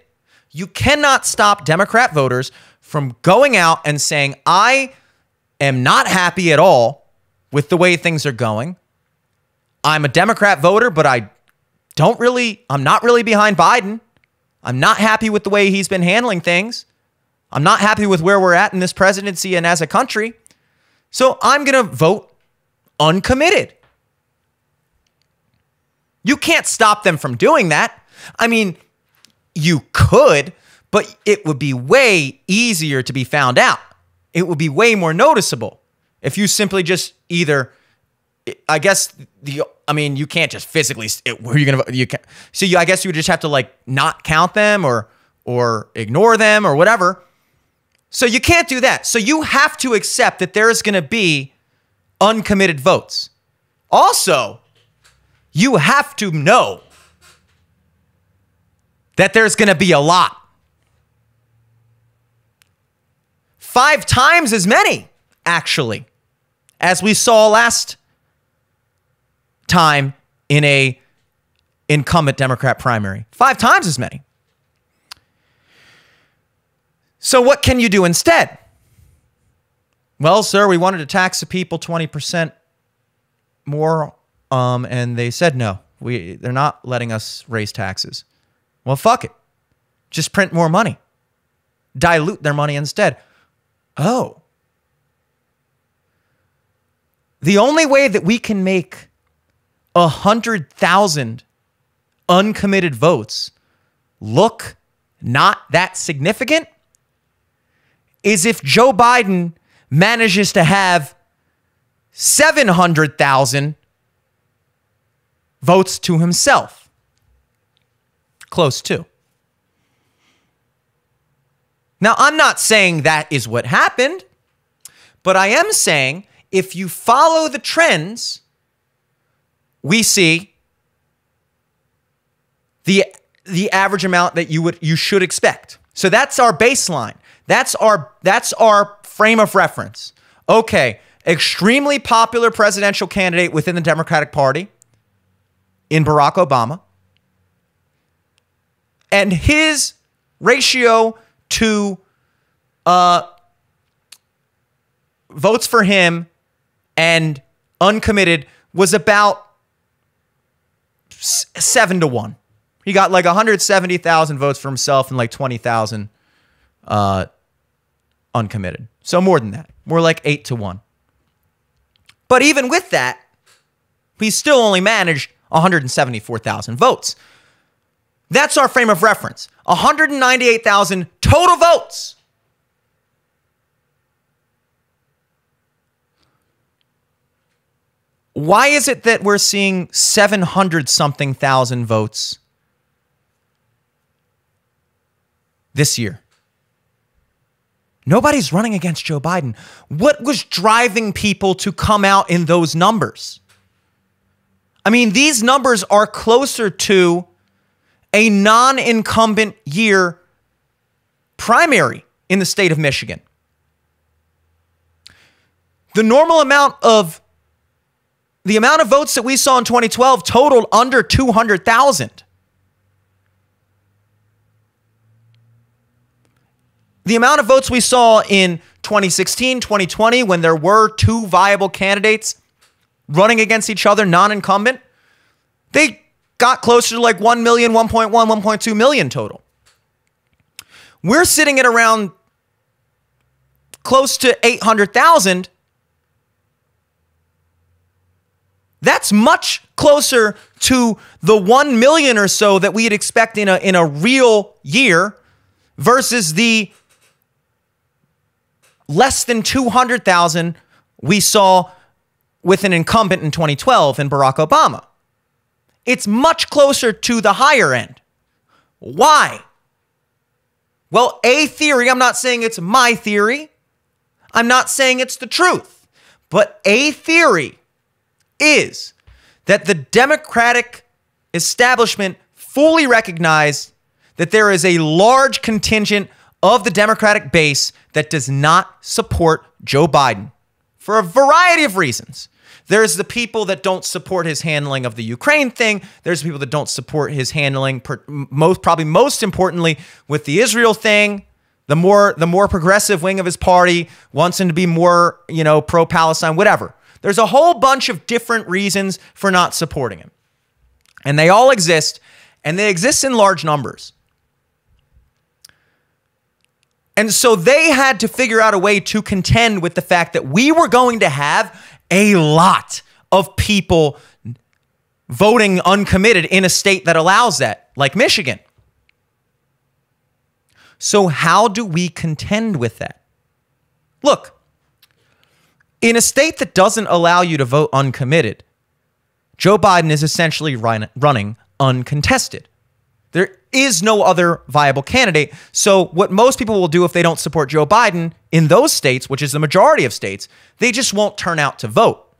You cannot stop Democrat voters from going out and saying, I am not happy at all with the way things are going. I'm a Democrat voter, but I don't really, I'm not really behind Biden. I'm not happy with the way he's been handling things. I'm not happy with where we're at in this presidency and as a country. So I'm going to vote uncommitted. You can't stop them from doing that. I mean, you could, but it would be way easier to be found out. It would be way more noticeable if you simply just either, I guess, the, I mean, you can't just physically, it, who are you going to, you can't, so you, I guess you would just have to like not count them or, or ignore them or whatever. So you can't do that. So you have to accept that there is going to be uncommitted votes. Also, you have to know that there's going to be a lot. Five times as many, actually, as we saw last time in a incumbent Democrat primary. Five times as many. So what can you do instead? Well, sir, we wanted to tax the people twenty percent more. Um, and they said, no, we, they're not letting us raise taxes. Well, fuck it. Just print more money. Dilute their money instead. Oh. The only way that we can make one hundred thousand uncommitted votes look not that significant is if Joe Biden manages to have seven hundred thousand votes to himself. Close to. Now, I'm not saying that is what happened, but I am saying if you follow the trends we see the the average amount that you would you should expect. So that's our baseline. That's our that's our frame of reference. Okay, extremely popular presidential candidate within the Democratic Party in Barack Obama, and his ratio to uh, votes for him and uncommitted was about seven to one. He got like one hundred seventy thousand votes for himself and like twenty thousand uh, uncommitted. So more than that, more like eight to one. But even with that, he still only managed one hundred seventy-four thousand votes. That's our frame of reference. one hundred ninety-eight thousand total votes. Why is it that we're seeing seven hundred something thousand votes this year? Nobody's running against Joe Biden. What was driving people to come out in those numbers? I mean, these numbers are closer to a non-incumbent year primary in the state of Michigan. The normal amount of, the amount of votes that we saw in twenty twelve totaled under two hundred thousand. The amount of votes we saw in twenty sixteen, twenty twenty, when there were two viable candidates running against each other, non-incumbent, they got closer to like one million, one point one, one point two million total. We're sitting at around close to eight hundred thousand. That's much closer to the one million or so that we'd expect in a, in a real year versus the less than two hundred thousand we saw with an incumbent in twenty twelve in Barack Obama. It's much closer to the higher end. Why? Well, a theory, I'm not saying it's my theory. I'm not saying it's the truth. But a theory is that the Democratic establishment fully recognized that there is a large contingent of the Democratic base that does not support Joe Biden for a variety of reasons. There's the people that don't support his handling of the Ukraine thing. There's people that don't support his handling, per, most probably most importantly, with the Israel thing. The more the more progressive wing of his party wants him to be more, you know, pro-Palestine, whatever. There's a whole bunch of different reasons for not supporting him. And they all exist, and they exist in large numbers. And so they had to figure out a way to contend with the fact that we were going to have a lot of people voting uncommitted in a state that allows that, like Michigan. So how do we contend with that? Look, in a state that doesn't allow you to vote uncommitted, Joe Biden is essentially run, running uncontested. There is no other viable candidate. So what most people will do if they don't support Joe Biden in those states, which is the majority of states, they just won't turn out to vote.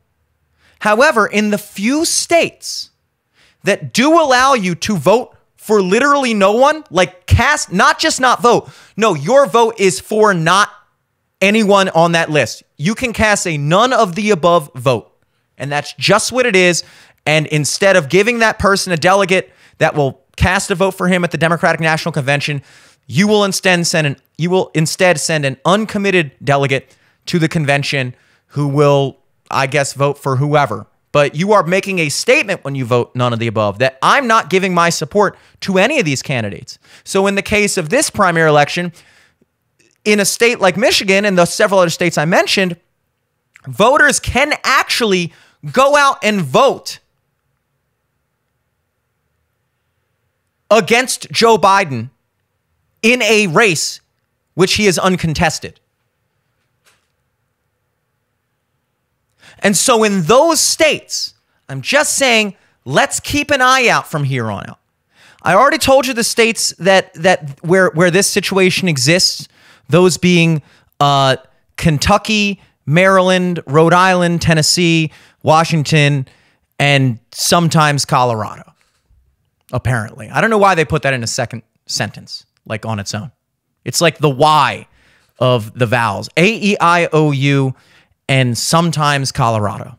However, in the few states that do allow you to vote for literally no one, like cast, not just not vote. No, your vote is for not anyone on that list. You can cast a none of the above vote. And that's just what it is. And instead of giving that person a delegate that will cast a vote for him at the Democratic National Convention, you will instead send an you will instead send an uncommitted delegate to the convention who will, I guess, vote for whoever. But you are making a statement when you vote none of the above that I'm not giving my support to any of these candidates. So in the case of this primary election, in a state like Michigan and the several other states I mentioned, voters can actually go out and vote against Joe Biden in a race which he is uncontested. And so in those states, I'm just saying, let's keep an eye out from here on out. I already told you the states that that where where this situation exists, those being uh, Kentucky, Maryland, Rhode Island, Tennessee, Washington, and sometimes Colorado. apparently. I don't know why they put that in a second sentence, like on its own. It's like the Y of the vowels. A E I O U and sometimes Colorado.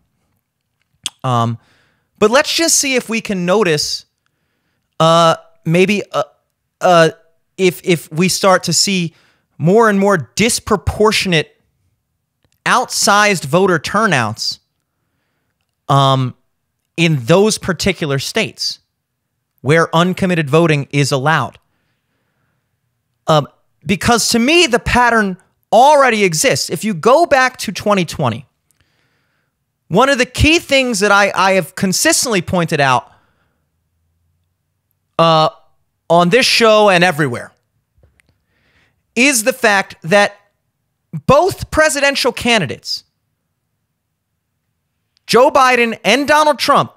Um, but let's just see if we can notice uh, maybe uh, uh, if, if we start to see more and more disproportionate outsized voter turnouts um, in those particular states where uncommitted voting is allowed. Um, because to me, the pattern already exists. If you go back to twenty twenty, one of the key things that I, I have consistently pointed out uh, on this show and everywhere is the fact that both presidential candidates, Joe Biden and Donald Trump,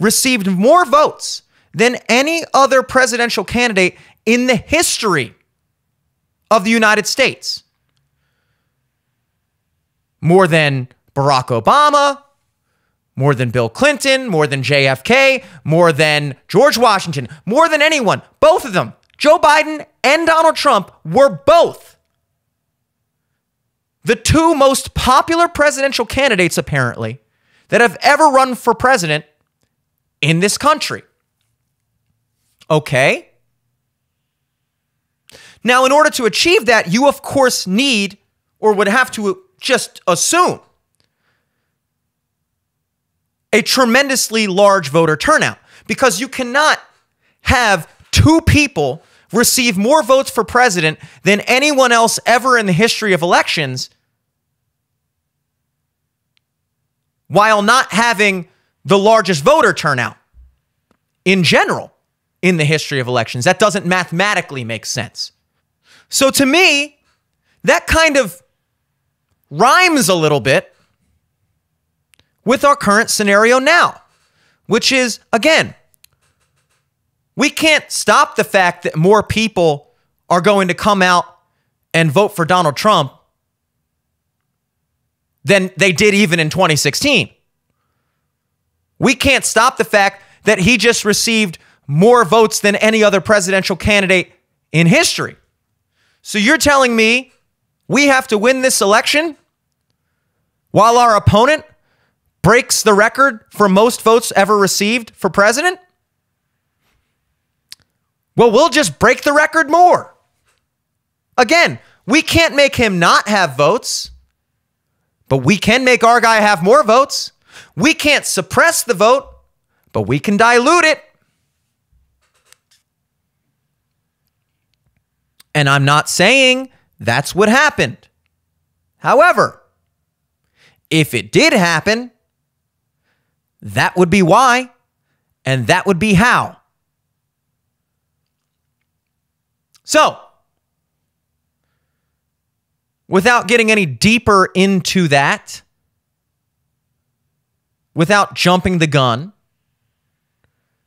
received more votes than any other presidential candidate in the history of the United States. More than Barack Obama, more than Bill Clinton, more than J F K, more than George Washington, more than anyone. Both of them, Joe Biden and Donald Trump, were both the two most popular presidential candidates, apparently, that have ever run for president in this country. Okay. Now, in order to achieve that, you, of course, need or would have to just assume a tremendously large voter turnout, because you cannot have two people receive more votes for president than anyone else ever in the history of elections, while not having the largest voter turnout in general in the history of elections. That doesn't mathematically make sense. So to me, that kind of rhymes a little bit with our current scenario now, which is, again, we can't stop the fact that more people are going to come out and vote for Donald Trump than they did even in twenty sixteen. We can't stop the fact that he just received more votes than any other presidential candidate in history. So you're telling me we have to win this election while our opponent breaks the record for most votes ever received for president? Well, we'll just break the record more. Again, we can't make him not have votes, but we can make our guy have more votes. We can't suppress the vote, but we can dilute it. And I'm not saying that's what happened. However, if it did happen, that would be why, and that would be how. So, without getting any deeper into that, without jumping the gun,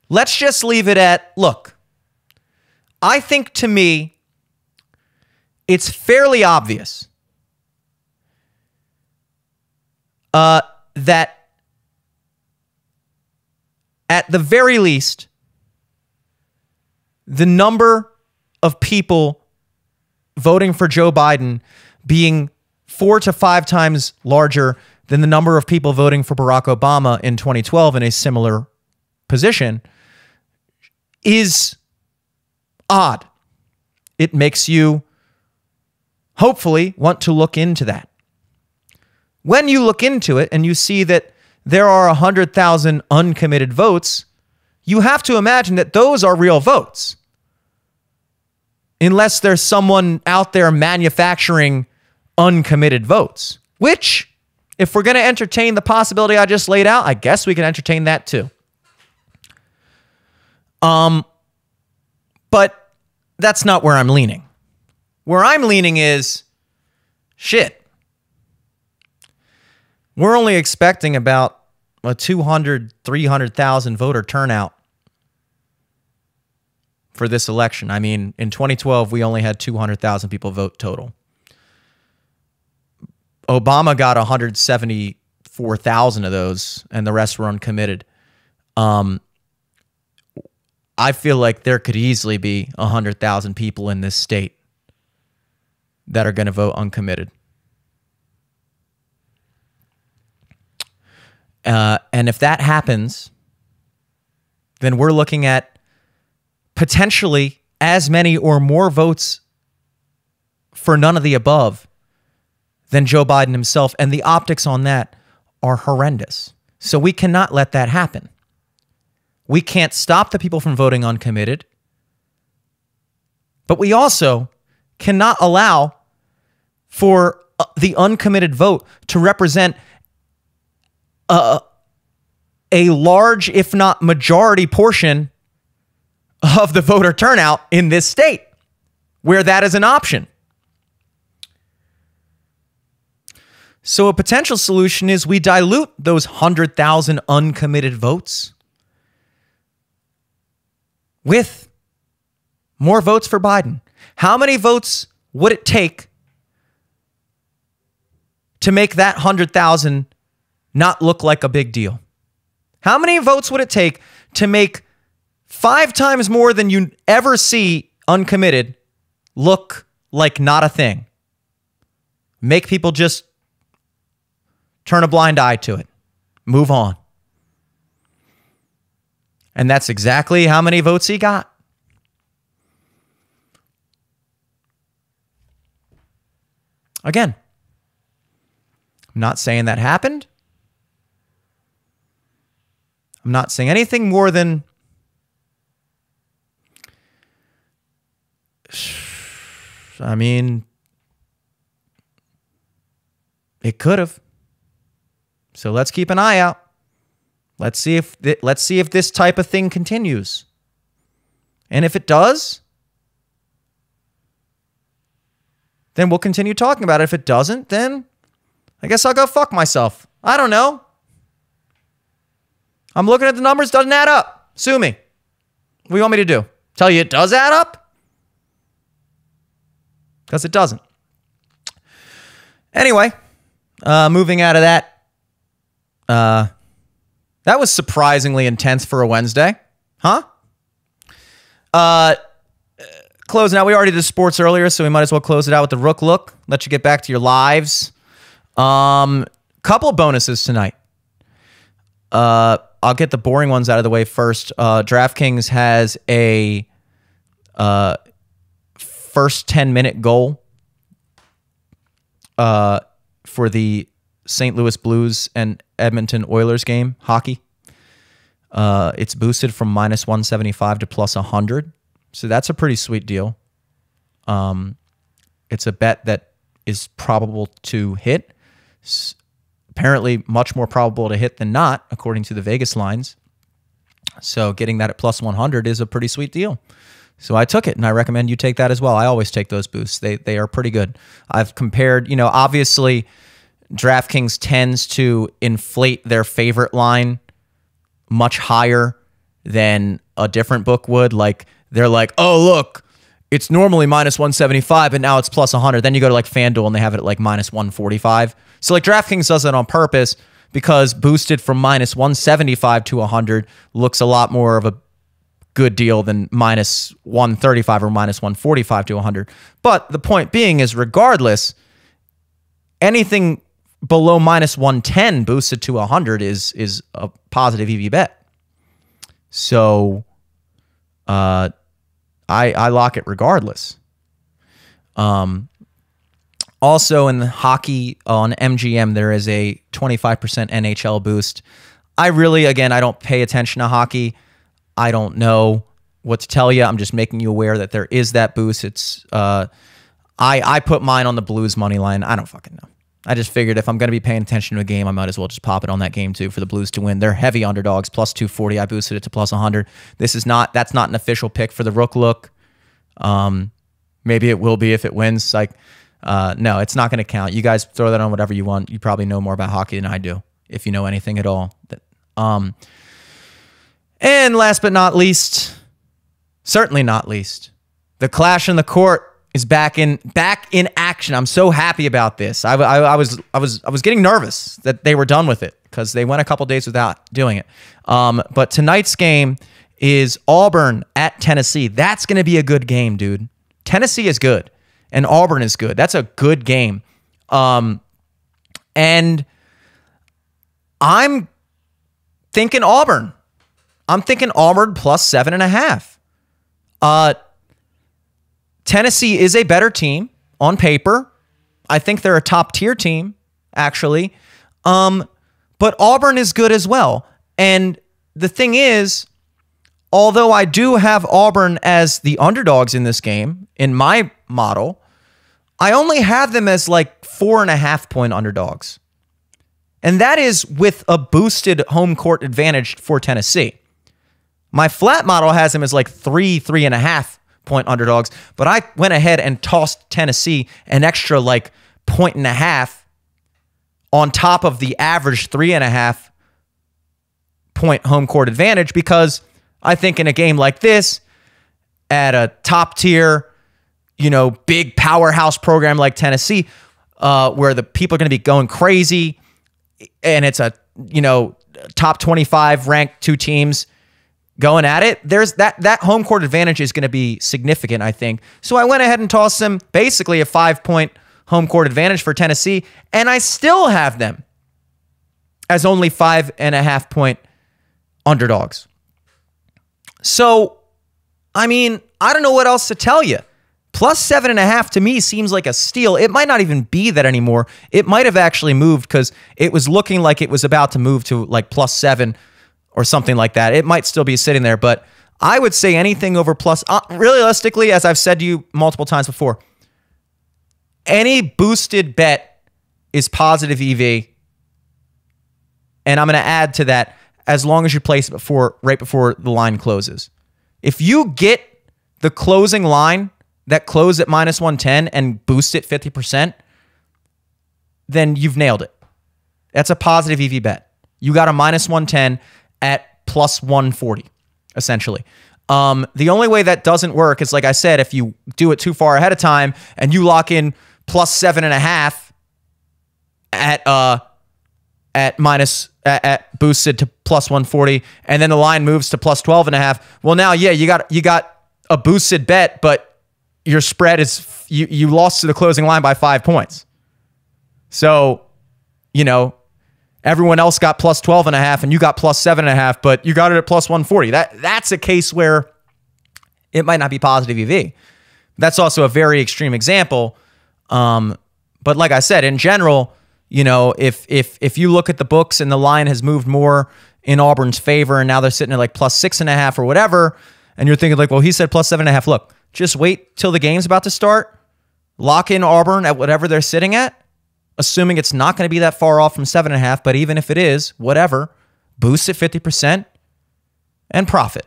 let's just leave it at, look, I think to me, it's fairly obvious uh, that at the very least, the number of people voting for Joe Biden being four to five times larger than the number of people voting for Barack Obama in twenty twelve in a similar position is odd. It makes you hopefully want to look into that. When you look into it and you see that there are one hundred thousand uncommitted votes, you have to imagine that those are real votes. Unless there's someone out there manufacturing uncommitted votes, which, if we're going to entertain the possibility I just laid out, I guess we can entertain that too. Um, but that's not where I'm leaning. Where I'm leaning is, shit, we're only expecting about a two hundred, three hundred thousand voter turnout for this election. I mean, in twenty twelve, we only had two hundred thousand people vote total. Obama got one hundred seventy-four thousand of those, and the rest were uncommitted. Um, I feel like there could easily be one hundred thousand people in this state that are going to vote uncommitted. Uh, and if that happens, then we're looking at potentially as many or more votes for none of the above than Joe Biden himself. And the optics on that are horrendous. So we cannot let that happen. We can't stop the people from voting uncommitted. But we also cannot allow for the uncommitted vote to represent Uh, a large, if not majority, portion of the voter turnout in this state where that is an option. So a potential solution is we dilute those one hundred thousand uncommitted votes with more votes for Biden. How many votes would it take to make that one hundred thousand not look like a big deal? How many votes would it take to make five times more than you ever see uncommitted look like not a thing? Make people just turn a blind eye to it. Move on. And that's exactly how many votes he got. Again, I'm not saying that happened. I'm not saying anything more than I mean, it could have. So let's keep an eye out. Let's see if let's see if this type of thing continues. And if it does, then we'll continue talking about it. If it doesn't, then I guess I'll go fuck myself. I don't know. I'm looking at the numbers, doesn't add up. Sue me. What do you want me to do? Tell you it does add up? Because it doesn't. Anyway, uh, moving out of that, uh, that was surprisingly intense for a Wednesday. Huh? Uh, closing out, we already did sports earlier, so we might as well close it out with the Rook Look. Let you get back to your lives. Um, couple bonuses tonight. Uh, I'll get the boring ones out of the way first. Uh, DraftKings has a uh, first ten-minute goal uh, for the Saint Louis Blues and Edmonton Oilers game, hockey. Uh, it's boosted from minus one seventy-five to plus one hundred. So that's a pretty sweet deal. Um, it's a bet that is probable to hit. So apparently much more probable to hit than not, according to the Vegas lines. So getting that at plus one hundred is a pretty sweet deal. So I took it, and I recommend you take that as well. I always take those boosts. They, they are pretty good. I've compared, you know, obviously DraftKings tends to inflate their favorite line much higher than a different book would. Like, they're like, oh, look, it's normally minus one seventy-five, and now it's plus one hundred. Then you go to like FanDuel, and they have it at like minus one forty-five. So like DraftKings does that on purpose, because boosted from minus one seventy-five to one hundred looks a lot more of a good deal than minus one thirty-five or minus one forty-five to one hundred. But the point being is, regardless, anything below minus one ten boosted to one hundred is is a positive E V bet. So uh I, I lock it regardless. Um, also in the hockey on M G M, there is a twenty-five percent N H L boost. I really, again, I don't pay attention to hockey. I don't know what to tell you. I'm just making you aware that there is that boost. It's uh, I, I put mine on the Blues money line. I don't fucking know. I just figured if I'm going to be paying attention to a game, I might as well just pop it on that game too for the Blues to win. They're heavy underdogs, plus two forty. I boosted it to plus one hundred. This is not, that's not an official pick for the Rook Look. Um, maybe it will be if it wins. Like, uh, no, it's not going to count. You guys throw that on whatever you want. You probably know more about hockey than I do, if you know anything at all. Um, and last but not least, certainly not least, the Clash in the Court is back in back in action. I'm so happy about this. I, I, I was I was I was getting nervous that they were done with it, because they went a couple days without doing it. Um, but tonight's game is Auburn at Tennessee. That's going to be a good game, dude. Tennessee is good, and Auburn is good. That's a good game. Um, and I'm thinking Auburn. I'm thinking Auburn plus seven and a half. Uh, Tennessee is a better team on paper. I think they're a top-tier team, actually. Um, but Auburn is good as well. And the thing is, although I do have Auburn as the underdogs in this game, in my model, I only have them as like four and a half point underdogs. And that is with a boosted home court advantage for Tennessee. My flat model has them as like three, three and a half point underdogs, but I went ahead and tossed Tennessee an extra like point and a half on top of the average three and a half point home court advantage because I think in a game like this, at a top tier, you know, big powerhouse program like Tennessee, uh, where the people are going to be going crazy, and it's a, you know, top twenty-five ranked two teams going at it, there's that that home court advantage is going to be significant, I think. So I went ahead and tossed them basically a five-point home court advantage for Tennessee, and I still have them as only five and a half point underdogs. So, I mean, I don't know what else to tell you. Plus seven and a half to me seems like a steal. It might not even be that anymore. It might have actually moved because it was looking like it was about to move to like plus seven or something like that. It might still be sitting there, but I would say anything over plus, uh, realistically, as I've said to you multiple times before, any boosted bet is positive E V. And I'm going to add to that, as long as you place it before, right before the line closes. If you get the closing line that closed at minus one ten and boost it fifty percent, then you've nailed it. That's a positive E V bet. You got a minus one ten at plus one forty, essentially. Um, the only way that doesn't work is, like I said, if you do it too far ahead of time and you lock in plus seven and a half at uh, at minus at, at boosted to plus one forty, and then the line moves to plus twelve and a half. Well, now, yeah, you got you got a boosted bet, but your spread is you you lost to the closing line by five points. So, you know, everyone else got plus twelve and a half, and you got plus seven and a half, but you got it at plus one forty. That that's a case where it might not be positive E V. That's also a very extreme example. Um, but like I said, in general, you know, if if if you look at the books and the line has moved more in Auburn's favor and now they're sitting at like plus six and a half or whatever, and you're thinking like, well, he said plus seven and a half. Look, just wait till the game's about to start. Lock in Auburn at whatever they're sitting at, assuming it's not going to be that far off from seven and a half. But even if it is, whatever, boost it fifty percent and profit.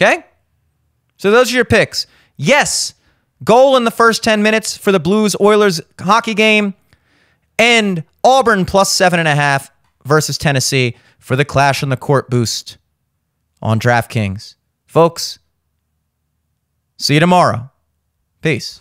Okay? So those are your picks. Yes. Goal in the first ten minutes for the Blues-Oilers hockey game, and Auburn plus seven and a half versus Tennessee for the Clash on the Court boost on DraftKings. Folks, see you tomorrow. Peace.